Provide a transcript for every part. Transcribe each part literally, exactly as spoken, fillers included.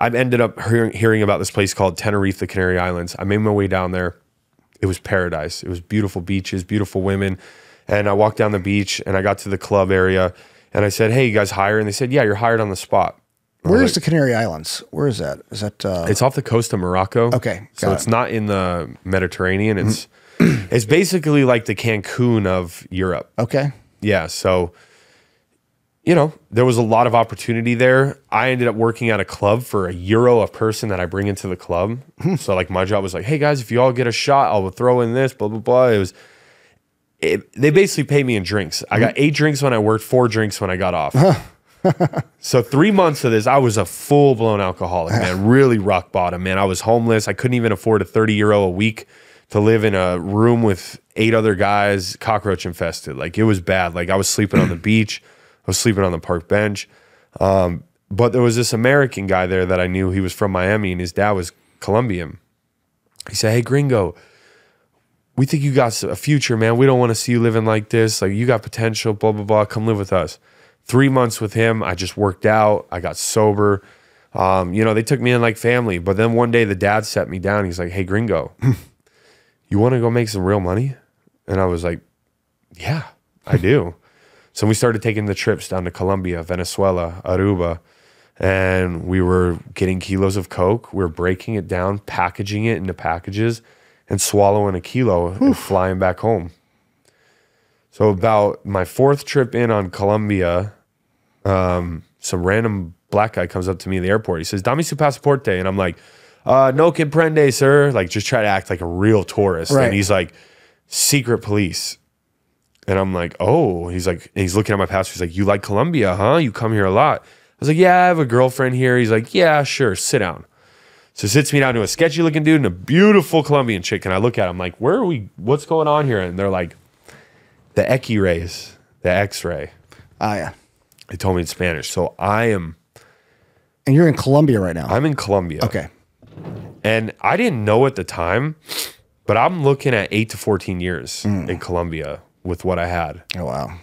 I've ended up hearing, hearing about this place called Tenerife, the Canary Islands. I made my way down there. It was paradise. It was beautiful beaches, beautiful women. And I walked down the beach and I got to the club area and I said, hey, you guys hire? And they said, yeah, you're hired on the spot. Where's like, the Canary Islands? Where is that? Is that uh... It's off the coast of Morocco. Okay. So it. it's not in the Mediterranean. It's mm-hmm. it's basically like the Cancun of Europe. Okay. Yeah. So, you know, there was a lot of opportunity there. I ended up working at a club for a euro a person that I bring into the club. So like my job was like, hey guys, if you all get a shot, I'll throw in this, blah, blah, blah. It was It, they basically paid me in drinks. I got eight drinks when I worked, four drinks when I got off. So three months of this, I was a full-blown alcoholic, man. Really rock bottom, man. I was homeless. I couldn't even afford a thirty euro a week to live in a room with eight other guys, cockroach infested. Like, it was bad. Like, I was sleeping on the beach. I was sleeping on the park bench. Um, but there was this American guy there that I knew. He was from Miami, and his dad was Colombian. He said, hey, gringo, we think you got a future, man. We don't want to see you living like this. Like, you got potential, blah, blah, blah. Come live with us. Three months with him, I just worked out. I got sober. Um, you know, they took me in like family. But then one day the dad sat me down. He's like, hey, gringo, you want to go make some real money? And I was like, yeah, I do. So we started taking the trips down to Colombia, Venezuela, Aruba. And we were getting kilos of coke. We were breaking it down, packaging it into packages, and swallowing a kilo and flying back home. So about my fourth trip in on Colombia, um, some random black guy comes up to me in the airport. He says, dame su pasaporte. And I'm like, uh, no comprende, sir. Like, just try to act like a real tourist. Right. And he's like, secret police. And I'm like, oh. He's like, and he's looking at my passport. He's like, you like Colombia, huh? You come here a lot. I was like, yeah, I have a girlfriend here. He's like, yeah, sure, sit down. So sits me down to a sketchy looking dude and a beautiful Colombian chick. And I look at him like, where are we? What's going on here? And they're like, the X-rays, the X-ray. Ah, yeah. They told me in Spanish. So I am. And you're in Colombia right now. I'm in Colombia. Okay. And I didn't know at the time, but I'm looking at eight to fourteen years mm. in Colombia with what I had. Oh, wow.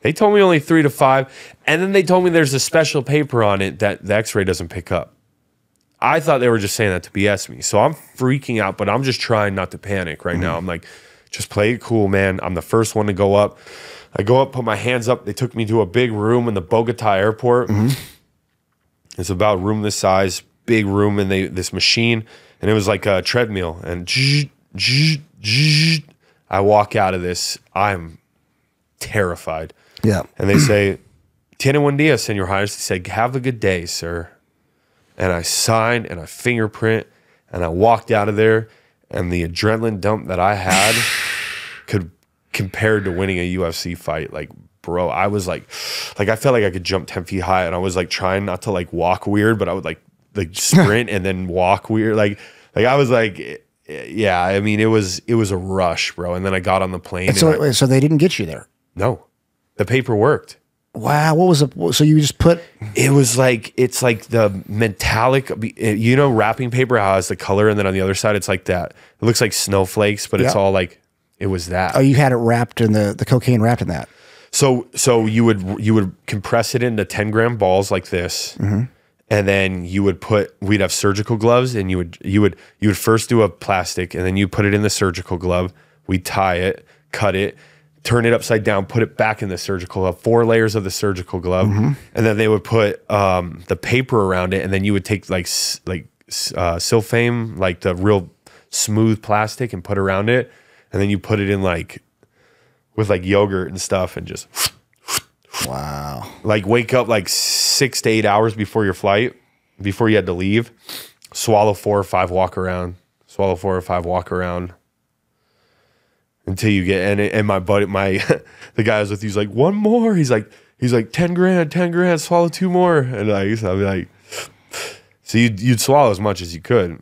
They told me only three to five. And then they told me there's a special paper on it that the X-ray doesn't pick up. I thought they were just saying that to B S me. So I'm freaking out, but I'm just trying not to panic right mm-hmm. now. I'm like, just play it cool, man. I'm the first one to go up. I go up, put my hands up. They took me to a big room in the Bogota Airport. Mm-hmm. It's about room this size, big room, and they this machine. And it was like a treadmill. And zzz, zzz, zzz, I walk out of this. I'm terrified. Yeah. And they say, tiene buen día, Senor Highness. They said, have a good day, sir. And I signed and I fingerprint and I walked out of there, and the adrenaline dump that I had could compared to winning a U F C fight. Like, bro, I was like, like I felt like I could jump ten feet high, and I was like trying not to like walk weird, but I would like like sprint and then walk weird. Like, like I was like, yeah, I mean, it was it was a rush, bro. And then I got on the plane. And so, and I, so they didn't get you there. No, the paper worked. Wow, what was the, so you just put? It was like, it's like the metallic, you know, wrapping paper, how it has the color, and then on the other side, it's like that. It looks like snowflakes, but yep. It's all like, it was that. Oh, you had it wrapped in the, the cocaine wrapped in that. So so you would you would compress it into ten gram balls like this, mm-hmm. and then you would put, we'd have surgical gloves, and you would, you would, you would first do a plastic, and then you put it in the surgical glove, we'd tie it, cut it, turn it upside down, put it back in the surgical glove, four layers of the surgical glove. Mm-hmm. And then they would put um, the paper around it. And then you would take like like uh, silfame, like the real smooth plastic, and put around it. And then you put it in like with like yogurt and stuff, and just wow. Like wake up like six to eight hours before your flight, before you had to leave. Swallow four or five, walk around. Swallow four or five, walk around. Until you get, and and my buddy, my the guy I was with, he's like, one more. He's like, he's like, ten grand, ten grand, swallow two more. And I used to be like, so you'd, you'd swallow as much as you could.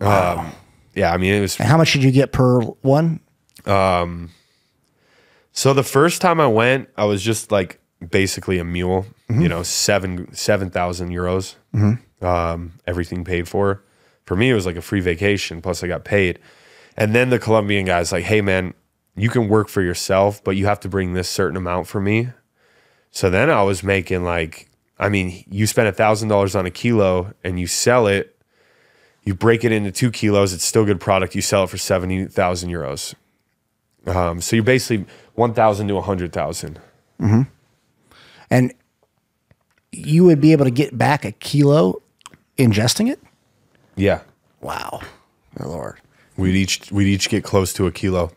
Wow. Um, yeah, I mean, it was. And how much did you get per one? Um, so the first time I went, I was just like basically a mule, mm-hmm. you know, seven seven thousand euros, mm-hmm. um, everything paid for. For me, it was like a free vacation. Plus, I got paid. And then the Colombian guy's like, hey, man, you can work for yourself, but you have to bring this certain amount for me. So then I was making like I mean, you spend a thousand dollars on a kilo and you sell it, you break it into two kilos, it's still good product. You sell it for seventy thousand euros. Um, so you're basically one thousand to a hundred thousand. Mm-hmm. And you would be able to get back a kilo ingesting it? Yeah. Wow. My Lord. We'd each, we'd each get close to a kilo.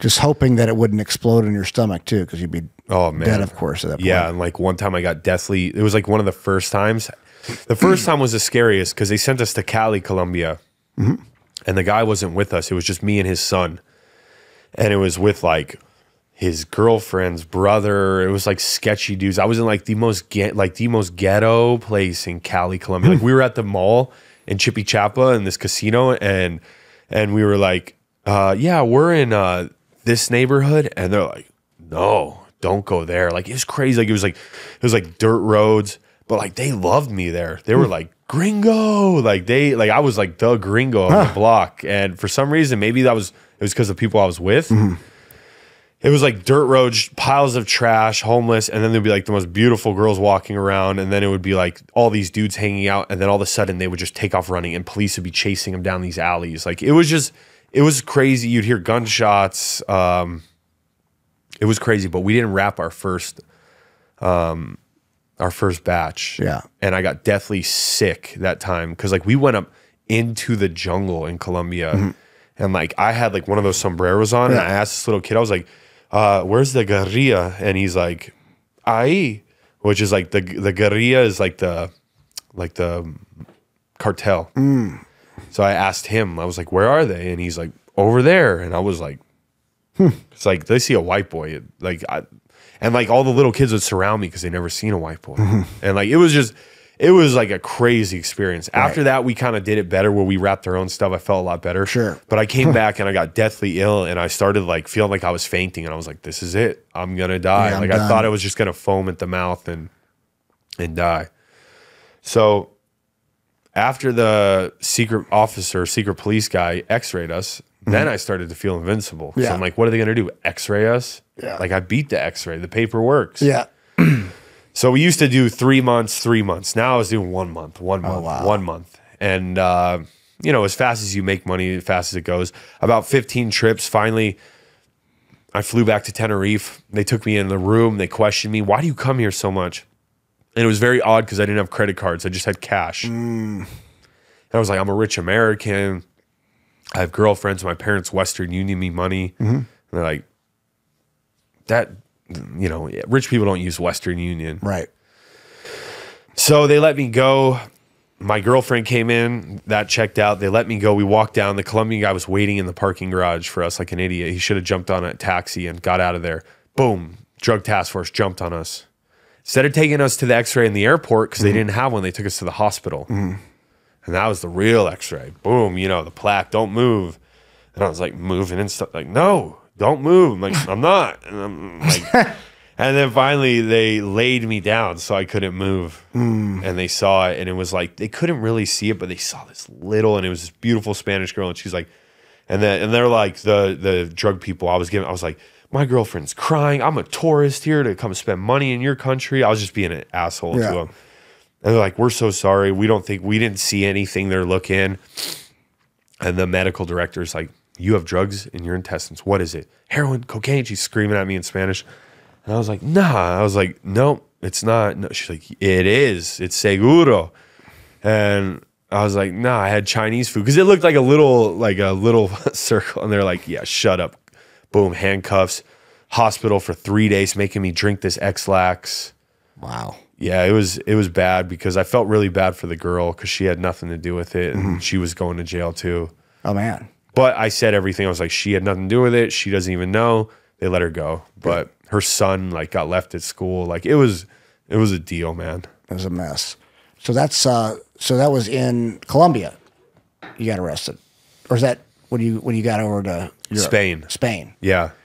Just hoping that it wouldn't explode in your stomach too, because you'd be oh, man. dead, of course, at that point. Yeah, and like one time I got deathly, it was like one of the first times. The first time was the scariest because they sent us to Cali, Colombia, mm-hmm. and the guy wasn't with us. It was just me and his son, and it was with like his girlfriend's brother. It was like sketchy dudes. I was in like the most get, like the most ghetto place in Cali, Colombia. Like we were at the mall in Chipichapa in this casino, and and we were like, uh, yeah, we're in uh, this neighborhood, and they're like, no, don't go there. Like it was crazy. Like it was like it was like dirt roads. But like they loved me there. They were like gringo, like they like I was like the gringo on huh. the block. And for some reason, maybe that was it was because of people I was with. Mm-hmm. It was like dirt roads, piles of trash, homeless, and then there'd be like the most beautiful girls walking around, and then it would be like all these dudes hanging out, and then all of a sudden they would just take off running, and police would be chasing them down these alleys. Like it was just, it was crazy. You'd hear gunshots. Um, it was crazy, but we didn't wrap our first. Um, Our first batch. Yeah. And I got deathly sick that time because like we went up into the jungle in Colombia, mm-hmm. and like I had like one of those sombreros on, yeah. and I asked this little kid, I was like, uh, where's the guerrilla? And he's like, ahí, which is like the the guerrilla is like the like the cartel. Mm. So I asked him, I was like, where are they? And he's like, over there. And I was like, hmm. It's like they see a white boy. Like I And like all the little kids would surround me because they never seen a white boy. Mm-hmm. And like it was just, it was like a crazy experience. Right. After that, we kind of did it better where we wrapped our own stuff. I felt a lot better. Sure. But I came back and I got deathly ill and I started like feeling like I was fainting and I was like, this is it. I'm gonna die. Yeah, like done. I thought I was just gonna foam at the mouth and and die. So after the secret officer, secret police guy x-rayed us, then I started to feel invincible. Yeah. So I'm like, what are they going to do? X-ray us? Yeah. Like I beat the x-ray. The paper works. Yeah. So we used to do three months, three months. Now I was doing one month, one month, oh, wow. one month. And, uh, you know, as fast as you make money, as fast as it goes. About fifteen trips. Finally, I flew back to Tenerife. They took me in the room. They questioned me. Why do you come here so much? And it was very odd because I didn't have credit cards. I just had cash. Mm. And I was like, I'm a rich American. I have girlfriends. My parents, Western Union, me money. Mm-hmm. And they're like, that, you know, rich people don't use Western Union. Right. So they let me go. My girlfriend came in. That checked out. They let me go. We walked down. The Colombian guy was waiting in the parking garage for us like an idiot. He should have jumped on a taxi and got out of there. Boom. Drug task force jumped on us. Instead of taking us to the x-ray in the airport, because mm-hmm. they didn't have one, they took us to the hospital. Mm-hmm. And that was the real x-ray. Boom, you know, the plaque, don't move. And I was like moving and stuff. Like, no, don't move. I'm like, I'm not. And, I'm like, and then finally they laid me down so I couldn't move. Mm. And they saw it. And it was like, they couldn't really see it, but they saw this little, and it was this beautiful Spanish girl. And she's like, and then and they're like the the drug people I was giving. I was like, my girlfriend's crying. I'm a tourist here to come spend money in your country. I was just being an asshole yeah. to them. And they're like, we're so sorry. We don't think, we didn't see anything. They're looking. And the medical director's like, you have drugs in your intestines. What is it? Heroin, cocaine. She's screaming at me in Spanish. And I was like, nah. I was like, no, it's not. No. She's like, it is. It's seguro. And I was like, nah, I had Chinese food. Because it looked like a little, like a little circle. And they're like, yeah, shut up. Boom, handcuffs. Hospital for three days making me drink this X-lax. Wow. Yeah, it was it was bad because I felt really bad for the girl because she had nothing to do with it, and mm-hmm. she was going to jail too. Oh man! But I said everything. I was like, she had nothing to do with it. She doesn't even know. They let her go, but her son like got left at school. Like it was it was a deal, man. It was a mess. So that's uh, so that was in Colombia. You got arrested, or is that when you when you got over to Europe? Spain? Spain. Yeah.